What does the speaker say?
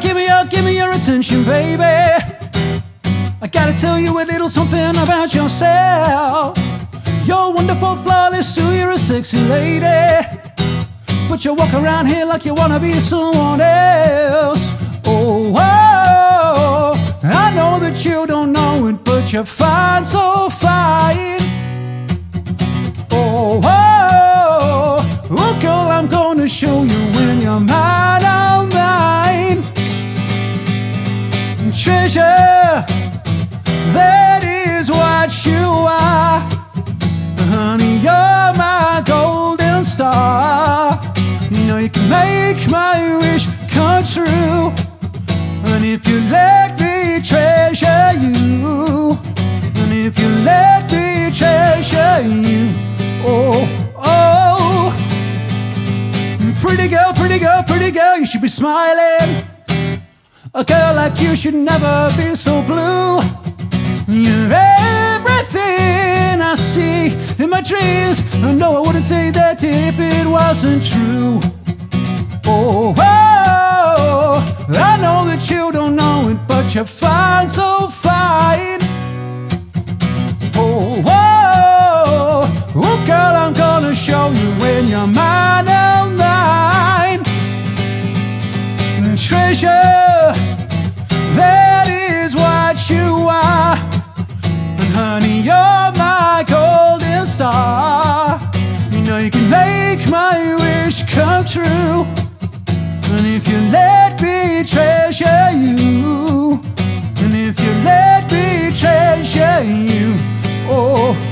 give me your attention, baby. I gotta tell you a little something about yourself. You're wonderful, flawless, so you're a sexy lady, but you walk around here like you wanna be someone else. Oh, oh, I know that you don't know it, but you're fine, so fine. Oh, oh, oh, girl, I'm gonna show you when you're mine, I'm mine. Treasure, that is what you are. Honey, you're my golden star. You know you can make my wish come true, and if you let me treasure you, and if you let me treasure you. Oh, oh, pretty girl, pretty girl, pretty girl, you should be smiling. A girl like you should never be so blue. You're everything I see in my dreams. No, I wouldn't say that if it wasn't true. Oh, oh, I know that you don't know it, but you're fine, so fine. Oh, oh, oh, girl, I'm gonna show you when you're mine, oh, mine. Treasure, that is what you are. And honey, you're my golden star. You know you can make my wish come true, and if you let me treasure you, and if you let me treasure you. Oh,